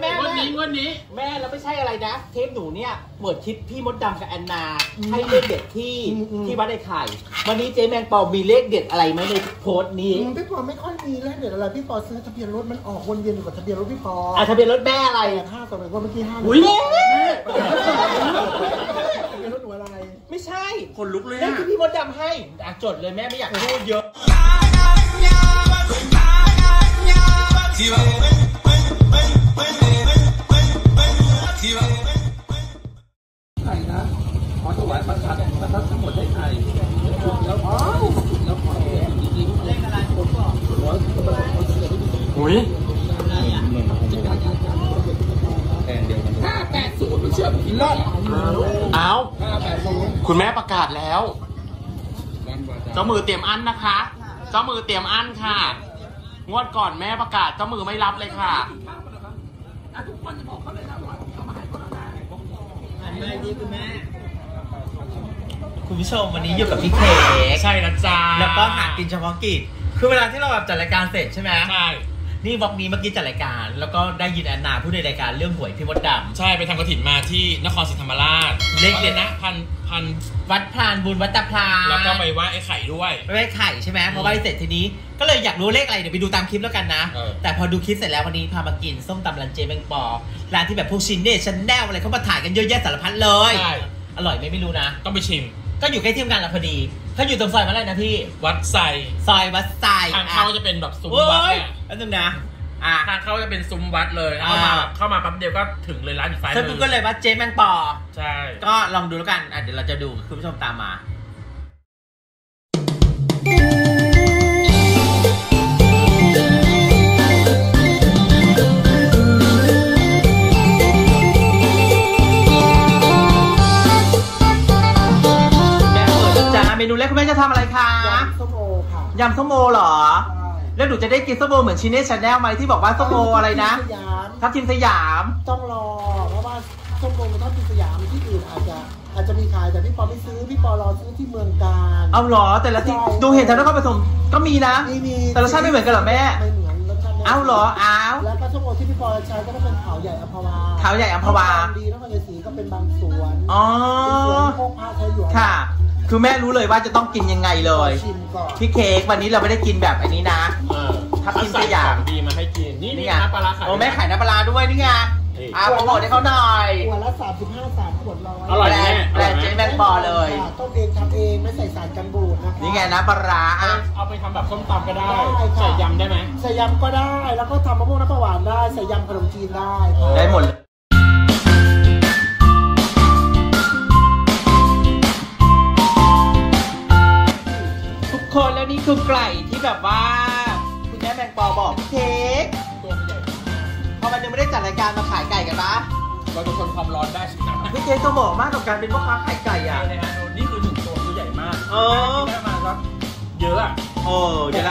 แม่วันนี้แม่แล้วไม่ใช่อะไรนะเทปหนูเนี่ยเปิดคลิปพี่มดดำกับแอนนาให้เลขเด็ดที่บ้านไอ้ไข่วันนี้เจ๊แมงปอมีเลขเด็ดอะไรไหมในโพสต์นี้พี่ปอไม่ค่อยมีเลขเด็ดอะไรพี่ปอซื้อทะเบียนรถมันออกวนเวียนอยู่กับทะเบียนรถพี่ปออ่ะทะเบียนรถแม่อะไรห้าต่อไปว่าเมื่อกี้ห้าอุ้ยทะเบียนรถหนูอะไรไม่ใช่คนลุกเลยนั่นคือพี่มดดำให้จดเลยแม่ไม่อยากพูดเยอะคุณแม่ประกาศแล้วเจ้ามือเตรียมอั้นนะคะเจ้ามือเตรียมอั้นค่ะงวดก่อนแม่ประกาศเจ้ามือไม่รับเลยค่ะทุกคนจะบอกเขาเลยนะว่าเขามาให้คนละอันเลยนี่คุณแม่คุณผู้ชมวันนี้อยู่กับพี่เค้กใช่นะจ๊ะแล้วก็หากินเฉพาะกิจคือเวลาที่เราแบบจัดรายการเสร็จใช่ไหมใช่นี่บล็อกนี้เมื่อกี้จัดรายการแล้วก็ได้ยินแอนนาพูดในรายการเรื่องหวยพี่มดดำใช่ไปทำกฐินมาที่นครศรีธรรมราชเลขเด็ดนะพันวัดพรานบุญวัดตะพรานแล้วก็ไปว่าไอ้ไข่ด้วยไอ้ไข่ใช่ไหมพอไหว้เสร็จทีนี้ก็เลยอยากรู้เลขอะไรเดี๋ยวไปดูตามคลิปแล้วกันนะแต่พอดูคลิปเสร็จแล้ววันนี้พามากินส้มตำร้านเจ๊แมงปอร้านที่แบบพวกชินเน่ชันแนลอะไรเขามาถ่ายกันเยอะแยะสารพัดเลยอร่อยไม่รู้นะต้องไปชิมก็อยู่ใกล้ที่ทำงานเราพอดีถ้าอยู่ตรงซอยมาอะไรนะพี่วัดไซซอยวัดไซทางเข้าจะเป็นแบบซุ้มวัดแล้วนึงนะทางเข้าจะเป็นซุ้มวัดเลยเข้ามาปั๊บเดียวก็ถึงเลยร้านอยู่ซ้ายมือก็เลยวัดเจ๊แมงปอใช่ก็ลองดูแล้วกันเดี๋ยวเราจะดูคุณผู้ชมตามมาเมนูแรกคุณแม่จะทำอะไรคะยำส้มโอค่ะยำส้มโอเหรอแล้วหนูจะได้กินส้มโอเหมือนชินเน่ชาแนลไหมที่บอกว่าส้มโออะไรนะทับทิมสยามต้องรอเพราะว่าส้มโอมันทับทิมสยามที่อื่นอาจจะมีขายแต่พี่ปอไม่ซื้อพี่ปอรอซื้อที่เมืองกาญเอาหรอแต่ละที่ดูเห็นทั้งนครปฐมก็มีนะแต่รสชาติไม่เหมือนกันหรอแม่ไม่เหมือนรสชาติเอาหรอเอาแล้วก็ส้มโอที่พี่ปอใช้ก็เป็นขาวใหญ่อัมพวาขาวใหญ่อัมพวาดีนครศรีก็เป็นบางสวนอ๋อโคกพาใช้อยู่ค่ะคือแม่รู้เลยว่าจะต้องกินยังไงเลยพี่เค้กวันนี้เราไม่ได้กินแบบอันนี้นะทับทิมสยามดีมาให้กินนี่น้ำปลาขายโอ้แม่ขายน้ำปลาด้วยนี่ไงเอาโปรโมทให้เขาหน่อยขวดละ35 บาทขวดร้อยอร่อยแบรนด์เจ๊แมงปอเลยต้มเองทำเองไม่ใส่สารกันบูดนะคะนี่ไงน้ำปลาเอาไปทำแบบส้มตำก็ได้ใส่ยำได้ไหมใส่ยำก็ได้แล้วก็ทำมะม่วงน้ำปลาหวานได้ใส่ยำขนมจีนได้ได้หมดคนแล้วนี่คือไก่ที่แบบว่าคุณแม่แมงปอบอกเค้กพอมันยังไม่ได้จัดรายการมาขายไก่กันปะเราจะทนความร้อนได้สินะพี่เค้กตัวบอกมากกับการเป็นพ่อค้าขายไก่อ่ะนี่คือหนึ่งตัวใหญ่มากได้มาครับเยอะอ่ะเดี๋ยวเร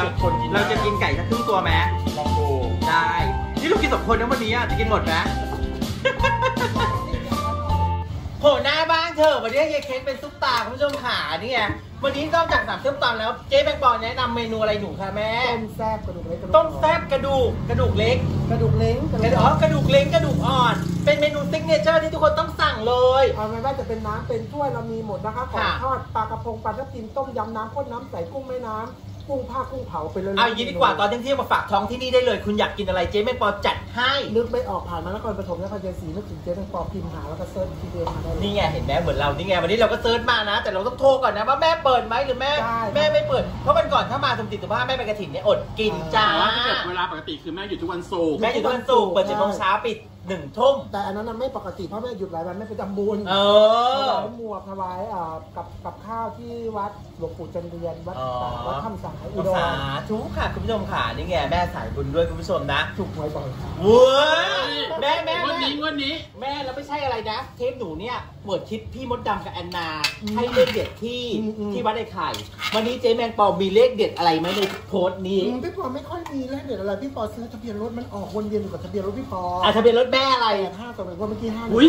าจะกินไก่สักครึ่งตัวไหมลองดูได้นี่ลูกกินสองคนนะวันนี้จะกินหมดไหมโหหน้าบ้านเธอวันนี้เค้กเป็นซุปตาคุณผู้ชมขานี่ไงวันนี้นอกจากสามส้มตำแล้วเจ๊แมงปอแนะนำเมนูอะไรหนูคะแม่ต้มแซ่บกระดูกเล็กต้มแซ่บกระดูกเล็กกระดูกเล้งกระดูกอ่อนเป็นเมนูซิกเนเจอร์ที่ทุกคนต้องสั่งเลยเอาไว้ว่าจะเป็นน้ำเป็นถ้วยเรามีหมดนะคะของทอดปลากระพงปลาทับทิมต้มยำน้ำข้นน้ำใสกุ้งแม่น้ำกุ้งผ้ากุ้งเผาไปเลยเอาอย่างนี้ดีกว่าตอนเที่ยงมาฝากท้องที่นี่ได้เลยคุณอยากกินอะไรเจ๊แมงปอจัดให้นึกไม่ออกผ่านมานครปฐมนครศรีนึกถึงเจ๊แมงปอพิมพ์หาแล้วก็เซิร์ชทีเดียวมาได้นี่ไงเห็นไหมเหมือนเรานี่ไงวันนี้เราก็เซิร์ชมานะแต่เราต้องโทรก่อนนะว่าแม่เปิดไหมหรือแม่ไม่เปิดเพราะมันก่อนถ้ามาสมจิตสุภาพแม่ไปกฐินเนี่ยอดกินจ้าเวลาปกติคือแม่อยู่ทุกวันศุกร์เปิด7 โมงเช้าปิด1 ทุ่มแต่อันนั้นไม่ปกติเพราะแม่หยุดหลายวันไม่ไปทำบุญถวายหมวกถวายกับข้าวที่วัดหลวงปู่จันเรียนวัดถ้ำสายอุดรถูกค่ะคุณผู้ชมค่ะนี่ไงแม่สายบุญด้วยคุณผู้ชมนะถูกหวยบ่อยเว้ยแม่วันนี้แม่แล้วไม่ใช่อะไรนะเทปหนูเนี่ยเปิดคลิปพี่มดดำกับแอนนาให้เลขเด็ดที่วัดไอ้ไข่วันนี้เจ๊แมงปอมีเลขเด็ดอะไรไหมในโพสต์นี้พี่ปอไม่ค่อยมีเลขเด็ดอะไรพี่ปอซื้อทะเบียนรถมันออกวนเวียนอยู่กับทะเบียนรถพี่ปอทะเบียนรถแม่อะไรห้าต่อไปว่าเมื่อกี้ห้าอุ้ย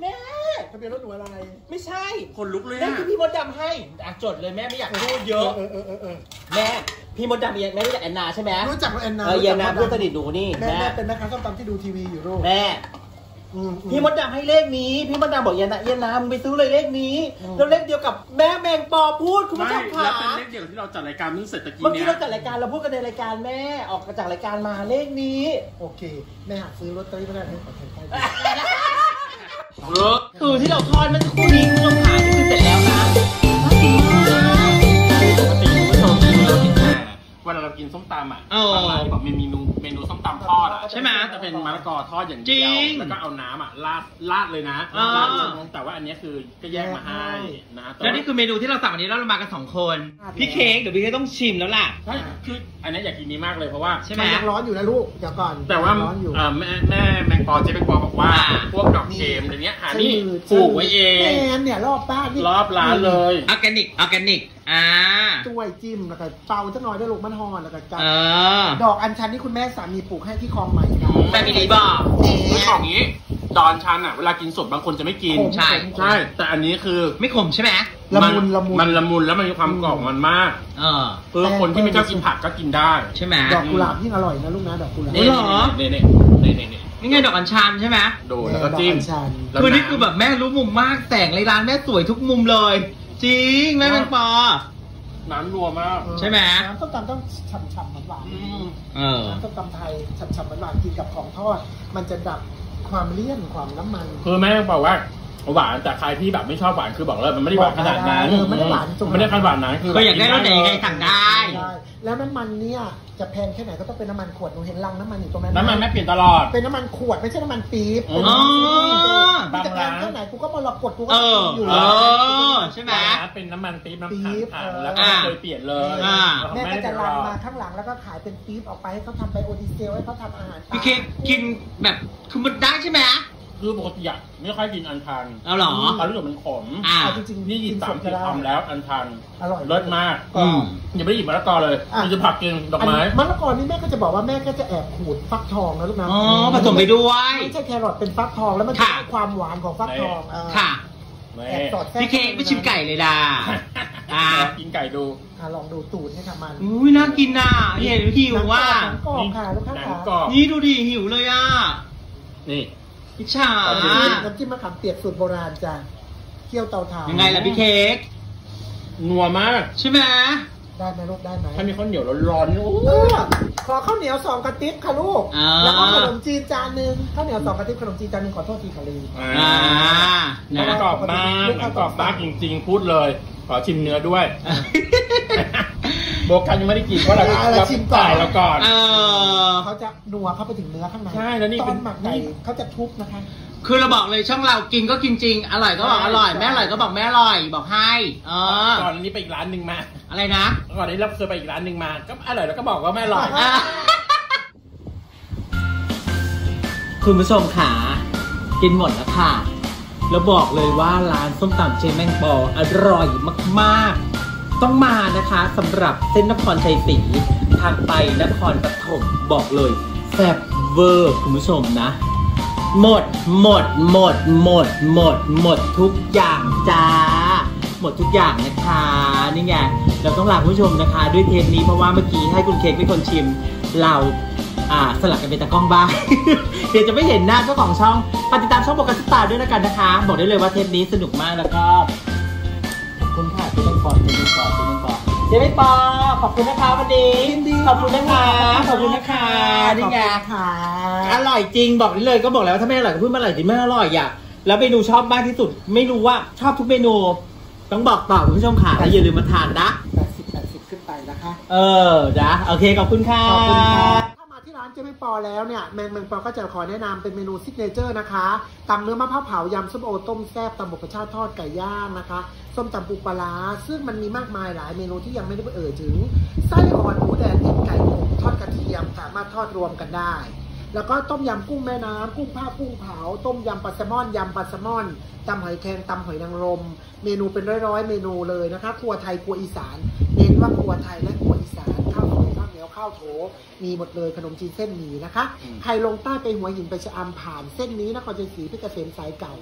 แม่ทะเบียนรถหนูอะไรไม่ใช่คนลุกเลยนั่นคือพี่มดดำให้จดเลยแม่ไม่อยากพูดเยอะแม่ พี่มดดำแม่รู้จักแอนนาใช่ไหมรู้จักแอนนาแอนนาเพื่อนสนิทหนูนี่แม่เป็นแม่ค้าส้มตำที่ดูทีวีอยู่รู้แม่พี่มดดำให้เลขนี้พี่มดดำบอกแอนนาแอนนามึงไปซื้อเลยเลขนี้แล้วเลขเดียวกับแม่แมงปอพูดคุณผู้ชมค่ะแล้วเป็นเลขเดียวที่เราจัดรายการเมื่อเสร็จตะกี้เมื่อกี้เราจัดรายการเราพูดกันในรายการแม่ออกจากรายการมาเลขนี้โอเคแม่หาซื้อลอตเตอรี่ไม่ได้ให้ขอเซ็นใต้คือที่เราทอดมันคู่นี้คุณผู้ชมค่ะคือเสร็จแล้วนะเวลาเรากินส้มตำอ่ะบางร้านที่แบบมีเมนูส้มตำทอดอ่ะใช่ไหมจะเป็นมะละกอทอดอย่างเดียวแล้วก็เอาน้ำอ่ะราดเลยนะแต่ว่าอันนี้คือก็แยกมาให้นะแล้วนี่คือเมนูที่เราสั่งวันนี้แล้วเรามากัน2คนพี่เค้กเดี๋ยวพี่เค้กต้องชิมแล้วล่ะคืออันนี้อยากกินนี้มากเลยเพราะว่าใช่ไหมยังร้อนอยู่นะลูกเดี๋ยวก่อนแต่ว่าแม่แมงปอเจ๊แมงปอบอกว่าพวกดอกเค็มอะไรเนี้ยหานี่ปลูกไว้เองแอนเนี่ยรอบบ้านรอบร้านเลยออร์แกนิกออร์แกนิกช่วยจิ้มแล้วก็เตาสักหน่อยได้ลูกมันหอนแล้วก็จับดอกอัญชันที่คุณแม่สามีปลูกให้ที่คลองใหม่แต่มีดีบอกคือของนี้ดอกอัญชันอ่ะเวลากินสดบางคนจะไม่กินใช่ใช่แต่อันนี้คือไม่ขมใช่ไหมมันละมุนแล้วมันมีความกรอบมันมากเพื่อคนที่ไม่ชอบกินผักก็กินได้ใช่ไหมดอกกุหลาบที่อร่อยนะลูกนะดอกกุหลาบนี่นี่ไงดอกอัญชันใช่ไหมโดนแล้วก็จิ้มคือนี่คือแบบแม่รู้มุมมากแต่งในร้านแม่สวยทุกมุมเลยจริงแม่แมงปอน้ำนัวมากใช่ไหมน้ำส้มตำต้องฉ่ำๆหวานๆน้ำส้มตำไทยฉ่ำๆหวานๆกินกับของทอดมันจะดับความเลี่ยนความน้ำมันคือแม่บอกว่าหวานแต่ใครที่แบบไม่ชอบหวานคือบอกเลยมันไม่ได้หวานขนาดนั้นไม่ได้หวานจุ่มไม่ได้ขนาดนั้นคือก็อยากได้รสไหนไงสั่งได้แล้วน้ำมันเนี่ยจะแพงแค่ไหนก็ต้องเป็นน้ำมันขวดหนูเห็นลังน้ำมันอยู่ตรงนั้นน้ำมันแม่เปลี่ยนตลอดเป็นน้ำมันขวดไม่ใช่น้ำมันปี๊บมันจะแพงแค่ไหนกูก็มารอกดกูก็อยู่ใช่ไหมเป็นน้ำมันปี๊บน้ำตาลแล้วไม่เคยเปลี่ยนเลยแม่ก็จะลังมาข้างหลังแล้วก็ขายเป็นปี๊บออกไปให้เขาทำไปโอดิเซลให้เขาทำอาหารพี่เค้กกินแบบคือมันได้ใช่ไหมคือปกติอ่ะไม่ค่อยกินอันทันเอาหรอเขารู้สึกมันขมจริงๆนี่กินสามสิบคำแล้วอันทันอร่อยรสมากอย่าไปหยิบมะละกอเลยมันจะผักกินดอกไม้มะละกอนี่แม่ก็จะบอกว่าแม่ก็จะแอบขูดฟักทองนะลูกนะผสมไปด้วยไม่ใช่แครอทเป็นฟักทองแล้วมันจะให้ความหวานของฟักทองค่ะพี่เค้กไม่ชิมไก่เลยดากินไก่ดูลองดูตูดให้ทำมันอุ้ยน่ากินน่ะนี่หิวว่านี่ดูดิหิวเลยอ่ะนี่พิชชาน้ำจิ้มมะขามเปียกสูตรโบราณจ้ะเคี่ยวเตาถ่านยังไงล่ะพี่เค้กนัวมากใช่ไหมได้ไหมลูกได้ไหมถ้ามีข้าวเหนียวร้อนๆขอข้าวเหนียว2กระติบค่ะลูกแล้วก็ขนมจีนจานนึงข้าวเหนียว2กระติบขนมจีนจานนึงขอโทษทีค่ะลีนะกรอบมากกรอบมากจริงๆพูดเลยขอชิมเนื้อด้วยโบกันยังไม่ได้กินเพราะเราชิมก่อนแล้วก่อนเขาจะนัวเข้าไปถึงเนื้อข้างในใช่แล้วนี่ตอนหมักไก่เขาจะทุบนะคะคือเราบอกเลยช่องเรากินก็กินจริงอร่อยก็บอกอร่อยแม่อร่อยก็บอกแม่อร่อยบอกให้ก่อนนี้ไปอีกร้านหนึ่งมาอะไรนะก่อนนี้เราเคยไปอีกร้านหนึ่งมาก็อร่อยแล้วก็บอกว่าแม่อร่อยคุณผู้ชมขากินหมดแล้วค่ะแล้วบอกเลยว่าร้านส้มตำเจ๊แมงปออร่อยมากๆต้องมานะคะสำหรับเส้นนครชัยศรีทางไปนครปฐมบอกเลยแซ่บเวอร์คุณผู้ชมนะหมดทุกอย่างจ้าหมดทุกอย่างนะคะนี่ไงเราต้องลาคุณผู้ชมนะคะด้วยเทปนี้เพราะว่าเมื่อกี้ให้คุณเค้กเป็นคนชิมเราสลับกันเป็นตากล้องบ้าง เดี๋ยวจะไม่เห็นหน้าเจ้าของช่องฝากติดตามช่องโบกันซุปตาด้วยแล้วกันนะคะบอกได้เลยว่าเทปนี้สนุกมากแล้วก็ขอบคุณค่ะเจ๊แมงปอขอบคุณนะคะวันนี้ขอบคุณนะคะขอบคุณนะคะนี่ไงค่ะอร่อยจริงบอกได้เลยก็บอกแล้วถ้าไม่อร่อยก็พูดมาอร่อยจริงไม่อร่อยอ่ะแล้วเมนูชอบมากที่สุดไม่รู้ว่าชอบทุกเมนูต้องบอกต่อคุณผู้ชมค่ะอย่าลืมมาทานนะ80ขึ้นไปนะคะจ้ะโอเคขอบคุณค่ะขอบคุณค่ะเจ๊แมงปอแล้วเนี่ยแมงปอก็จะขอแนะนำเป็นเมนูซิกเนเจอร์นะคะตำเนื้อมะพร้าวเผายำส้มโอต้มแซ่บตำหมกกระชากทอดไก่ย่างนะคะส้มตำปูปลาซึ่งมันมีมากมายหลายเมนูที่ยังไม่ได้เอ่ยถึงไส้อ่อนหมูแดดเด็ดไก่อบทอดกระเทียมสามารถทอดรวมกันได้แล้วก็ต้มยำกุ้งแม่น้ำกุ้งผ้ากุ้งเผาต้มยำปลาแซลมอนยำปลาแซลมอนตำหอยแครงตำหอยนางรมเมนูเป็นร้อยๆเมนูเลยนะคะครัวไทยครัวอีสานเน้นว่าครัวไทยและครัวอีสานข้าวโถมีหมดเลยขนมจีนเส้นหมี่นะคะใครลงใต้ไปหัวหินไปชะอำผ่านเส้นนี้นครชัยศรีเพชรเกษมสายเก่า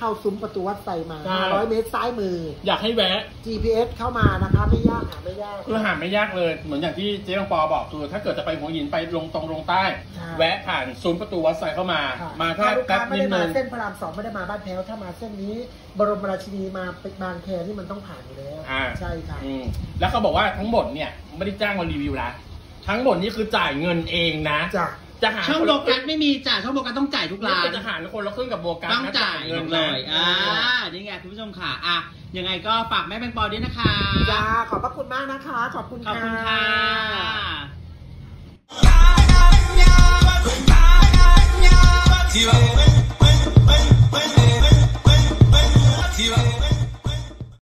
เข้าซุ้มประตูวัดไซมา500 เมตรซ้ายมืออยากให้แวะ GPS เข้ามานะคะไม่ยากหาไม่ยากคือหาไม่ยากเลยเหมือนอย่างที่เจ๊บางปอบอกคือถ้าเกิดจะไปหัวหินไปลงตรงลงใต้แวะผ่านซุ้มประตูวัดไซเข้ามาถ้าลูกค้าไม่ได้มาเส้นพระราม2ไม่ได้มาบ้านแพ้วถ้ามาเส้นนี้บรมราชินีมาเป็นบางแคนี่มันต้องผ่านอยู่แล้วใช่ค่ะแล้วเขาบอกว่าทั้งหมดเนี่ยไม่ได้จ้างมารีวิวนะทั้งหมดนี่คือจ่ายเงินเองนะจะหาช่องโบกัสไม่มีจ่ายช่องโบกัสต้องจ่ายทุกร้านจะหาคนละครึ่งกับโบกัสต้องจ่ายเงินเลยนี่ไงคุณผู้ชมค่ะอ่ะยังไงก็ฝากแม่แบงปอด้วยนะคะจ้าขอบพระคุณมากนะคะขอบคุณค่ะ